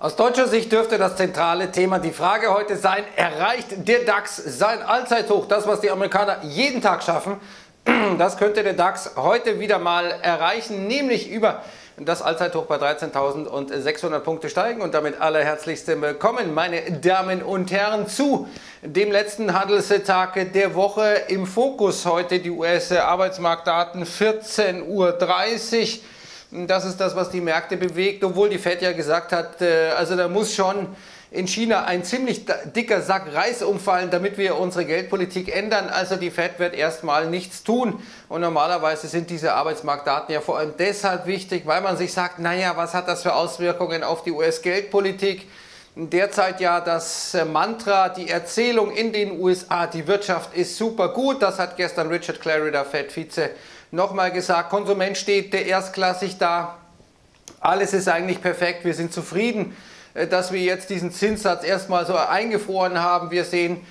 Aus deutscher Sicht dürfte das zentrale Thema die Frage heute sein, erreicht der DAX sein Allzeithoch? Das, was die Amerikaner jeden Tag schaffen, das könnte der DAX heute wieder mal erreichen, nämlich über das Allzeithoch bei 13.600 Punkte steigen. Und damit allerherzlichst willkommen, meine Damen und Herren, zu dem letzten Handelstag der Woche. Im Fokus heute die US-Arbeitsmarktdaten, 14.30 Uhr. Das ist das, was die Märkte bewegt, obwohl die Fed ja gesagt hat, also da muss schon in China ein ziemlich dicker Sack Reis umfallen, damit wir unsere Geldpolitik ändern. Also die Fed wird erstmal nichts tun. Und normalerweise sind diese Arbeitsmarktdaten ja vor allem deshalb wichtig, weil man sich sagt, naja, was hat das für Auswirkungen auf die US-Geldpolitik? Derzeit ja das Mantra, die Erzählung in den USA, die Wirtschaft ist super gut. Das hat gestern Richard Clarida, Fed-Vize, nochmal gesagt, Konsument steht erstklassig da, alles ist eigentlich perfekt, wir sind zufrieden, dass wir jetzt diesen Zinssatz erstmal so eingefroren haben. Wir sehen,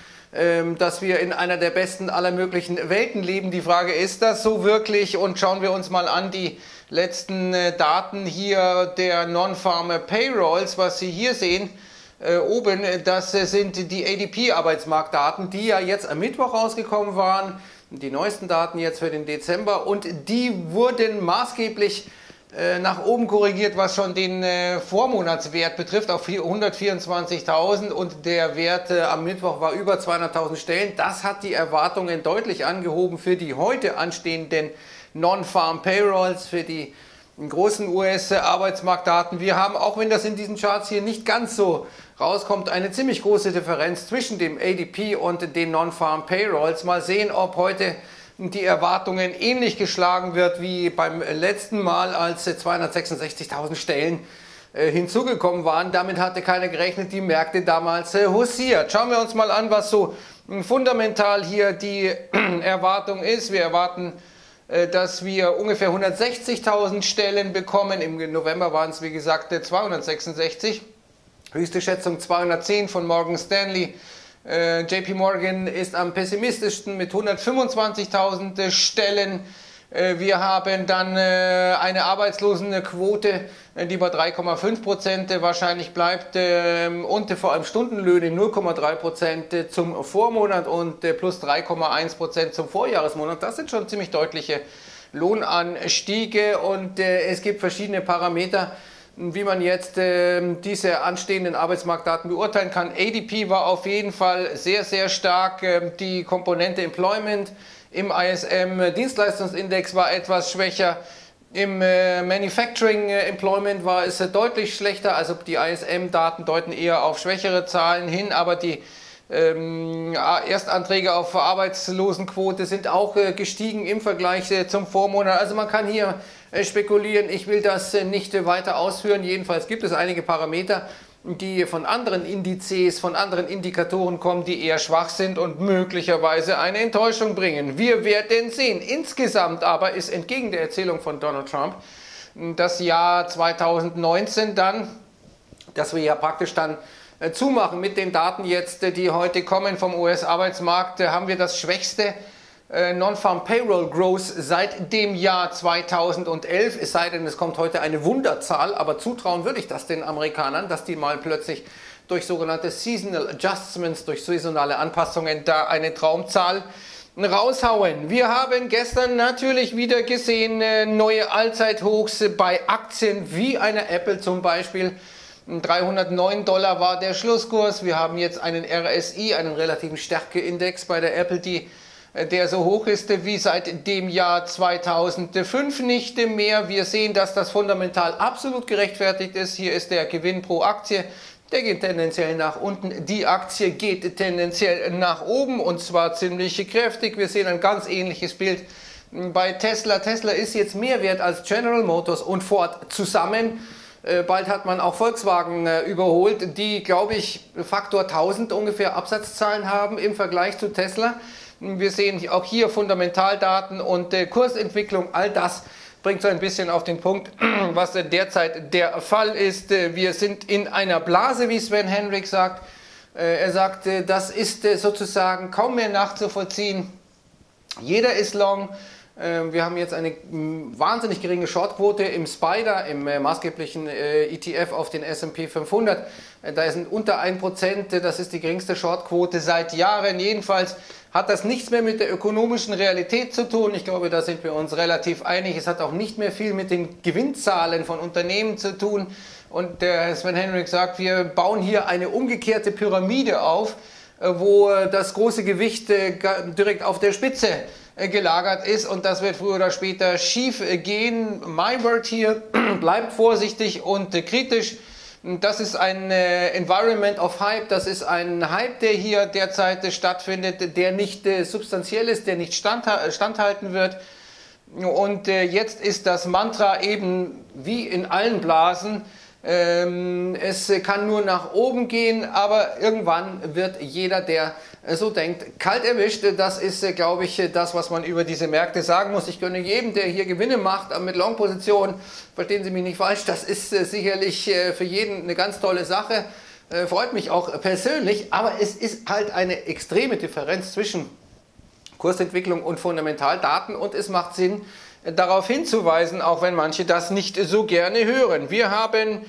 dass wir in einer der besten aller möglichen Welten leben. Die Frage, ist das so wirklich? Und schauen wir uns mal an die letzten Daten hier der Non-Farm Payrolls, was Sie hier sehen. Oben, das sind die ADP-Arbeitsmarktdaten, die ja jetzt am Mittwoch rausgekommen waren. Die neuesten Daten jetzt für den Dezember, und die wurden maßgeblich nach oben korrigiert, was schon den Vormonatswert betrifft, auf 124.000, und der Wert am Mittwoch war über 200.000 Stellen. Das hat die Erwartungen deutlich angehoben für die heute anstehenden Non-Farm Payrolls, für die großen US-Arbeitsmarktdaten. Wir haben, auch wenn das in diesen Charts hier nicht ganz so rauskommt, eine ziemlich große Differenz zwischen dem ADP und den Non-Farm Payrolls. Mal sehen, ob heute die Erwartungen ähnlich geschlagen wird wie beim letzten Mal, als 266.000 Stellen hinzugekommen waren. Damit hatte keiner gerechnet, die Märkte damals hussiert. Schauen wir uns mal an, was so fundamental hier die Erwartung ist. Wir erwarten, dass wir ungefähr 160.000 Stellen bekommen. Im November waren es, wie gesagt, 266. Höchste Schätzung 210 von Morgan Stanley. JP Morgan ist am pessimistischsten mit 125.000 Stellen. Wir haben dann eine Arbeitslosenquote, die bei 3,5% wahrscheinlich bleibt, und vor allem Stundenlöhne 0,3% zum Vormonat und plus 3,1% zum Vorjahresmonat. Das sind schon ziemlich deutliche Lohnanstiege, und es gibt verschiedene Parameter, wie man jetzt diese anstehenden Arbeitsmarktdaten beurteilen kann. ADP war auf jeden Fall sehr, sehr stark. Die Komponente Employment im ISM-Dienstleistungsindex war etwas schwächer. Im Manufacturing Employment war es deutlich schlechter. Also die ISM-Daten deuten eher auf schwächere Zahlen hin, aber die Erstanträge auf Arbeitslosenquote sind auch gestiegen im Vergleich zum Vormonat. Also man kann hier spekulieren, ich will das nicht weiter ausführen. Jedenfalls gibt es einige Parameter, die von anderen Indizes, von anderen Indikatoren kommen, die eher schwach sind und möglicherweise eine Enttäuschung bringen. Wir werden sehen. Insgesamt aber ist entgegen der Erzählung von Donald Trump das Jahr 2019 dann, dass wir ja praktisch dann zumachen mit den Daten jetzt, die heute kommen vom US-Arbeitsmarkt, haben wir das schwächste Non-Farm Payroll Growth seit dem Jahr 2011, es sei denn, es kommt heute eine Wunderzahl, aber zutrauen würde ich das den Amerikanern, dass die mal plötzlich durch sogenannte Seasonal Adjustments, durch saisonale Anpassungen da eine Traumzahl raushauen. Wir haben gestern natürlich wieder gesehen, neue Allzeithochs bei Aktien wie einer Apple zum Beispiel. $309 war der Schlusskurs. Wir haben jetzt einen RSI, einen relativen Stärkeindex bei der Apple, der so hoch ist wie seit dem Jahr 2005 nicht mehr. Wir sehen, dass das fundamental absolut gerechtfertigt ist. Hier ist der Gewinn pro Aktie. Der geht tendenziell nach unten. Die Aktie geht tendenziell nach oben, und zwar ziemlich kräftig. Wir sehen ein ganz ähnliches Bild bei Tesla. Tesla ist jetzt mehr wert als General Motors und Ford zusammen. Bald hat man auch Volkswagen überholt, die, glaube ich, Faktor 1000 ungefähr Absatzzahlen haben im Vergleich zu Tesla. Wir sehen auch hier Fundamentaldaten und Kursentwicklung. All das bringt so ein bisschen auf den Punkt, was derzeit der Fall ist. Wir sind in einer Blase, wie Sven Henrik sagt. Er sagt, das ist sozusagen kaum mehr nachzuvollziehen. Jeder ist long. Wir haben jetzt eine wahnsinnig geringe Shortquote im SPIDER, im maßgeblichen ETF auf den S&P 500. Da sind unter 1%, das ist die geringste Shortquote seit Jahren. Jedenfalls hat das nichts mehr mit der ökonomischen Realität zu tun. Ich glaube, da sind wir uns relativ einig. Es hat auch nicht mehr viel mit den Gewinnzahlen von Unternehmen zu tun. Und der Sven Henrik sagt, wir bauen hier eine umgekehrte Pyramide auf, wo das große Gewicht direkt auf der Spitze gelagert ist, und das wird früher oder später schief gehen. Mein Wort hier, bleibt vorsichtig und kritisch. Das ist ein Environment of Hype, das ist ein Hype, der hier derzeit stattfindet, der nicht substanziell ist, der nicht standhalten wird. Und jetzt ist das Mantra eben wie in allen Blasen, es kann nur nach oben gehen, aber irgendwann wird jeder, der so denkt, kalt erwischt. Das ist, glaube ich, das, was man über diese Märkte sagen muss. Ich gönne jedem, der hier Gewinne macht mit Long-Positionen, verstehen Sie mich nicht falsch, das ist sicherlich für jeden eine ganz tolle Sache, freut mich auch persönlich, aber es ist halt eine extreme Differenz zwischen Kursentwicklung und Fundamentaldaten, und es macht Sinn, darauf hinzuweisen, auch wenn manche das nicht so gerne hören. Wir haben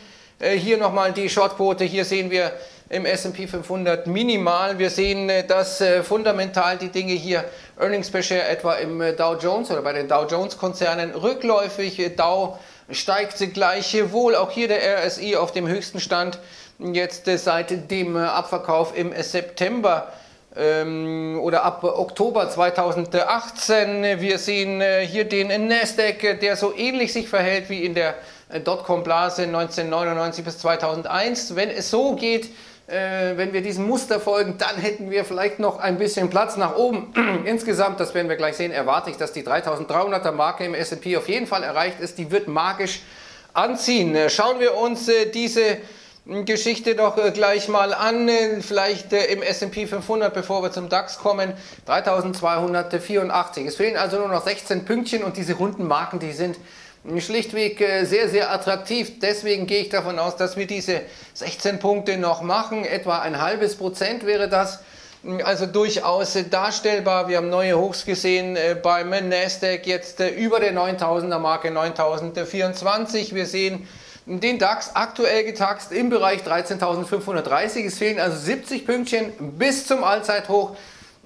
hier nochmal die Shortquote, hier sehen wir im S&P 500 minimal. Wir sehen, dass fundamental die Dinge hier Earnings per Share etwa im Dow Jones oder bei den Dow Jones Konzernen rückläufig. Dow steigt gleichwohl, auch hier der RSI auf dem höchsten Stand jetzt seit dem Abverkauf im September oder ab Oktober 2018. Wir sehen hier den Nasdaq, der so ähnlich sich verhält wie in der Dotcom-Blase 1999 bis 2001. Wenn es so geht, wenn wir diesem Muster folgen, dann hätten wir vielleicht noch ein bisschen Platz nach oben. Insgesamt, das werden wir gleich sehen, erwarte ich, dass die 3300er Marke im S&P auf jeden Fall erreicht ist. Die wird magisch anziehen. Schauen wir uns diese Geschichte doch gleich mal an, vielleicht im S&P 500, bevor wir zum DAX kommen, 3284. Es fehlen also nur noch 16 Pünktchen, und diese runden Marken, die sind schlichtweg sehr, sehr attraktiv. Deswegen gehe ich davon aus, dass wir diese 16 Punkte noch machen, etwa 0,5% wäre das. Also durchaus darstellbar. Wir haben neue Hochs gesehen beim Nasdaq, jetzt über der 9000er Marke, 9024. Wir sehen den DAX aktuell getaxt im Bereich 13.530. Es fehlen also 70 Pünktchen bis zum Allzeithoch.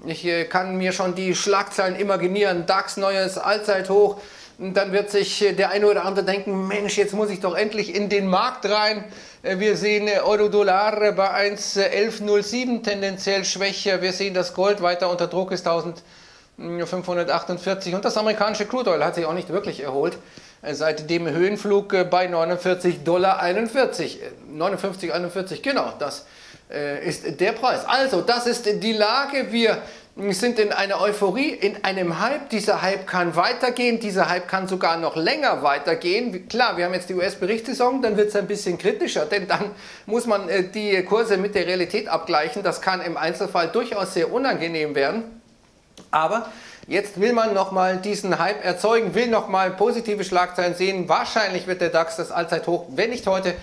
Ich kann mir schon die Schlagzeilen imaginieren. DAX neues Allzeithoch. Dann wird sich der eine oder andere denken, Mensch, jetzt muss ich doch endlich in den Markt rein. Wir sehen Euro-Dollar bei 1,1107 tendenziell schwächer. Wir sehen, dass Gold weiter unter Druck ist, 1548. Und das amerikanische Crude Oil hat sich auch nicht wirklich erholt seit dem Höhenflug bei 49,41 Dollar, genau, das ist der Preis. Also, das ist die Lage, wir sind in einer Euphorie, in einem Hype, dieser Hype kann weitergehen, dieser Hype kann sogar noch länger weitergehen. Klar, wir haben jetzt die US-Berichtssaison, dann wird es ein bisschen kritischer, denn dann muss man die Kurse mit der Realität abgleichen, das kann im Einzelfall durchaus sehr unangenehm werden, aber jetzt will man nochmal diesen Hype erzeugen, will nochmal positive Schlagzeilen sehen. Wahrscheinlich wird der DAX das Allzeithoch, wenn nicht heute,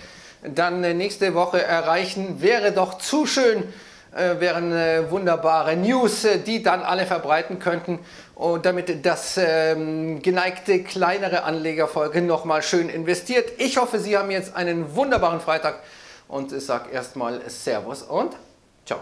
dann nächste Woche erreichen. Wäre doch zu schön, wären wunderbare News, die dann alle verbreiten könnten, und damit das geneigte kleinere Anlegerfolge nochmal schön investiert. Ich hoffe, Sie haben jetzt einen wunderbaren Freitag, und ich sage erstmal Servus und Ciao.